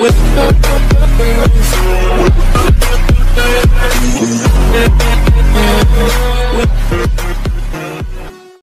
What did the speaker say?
with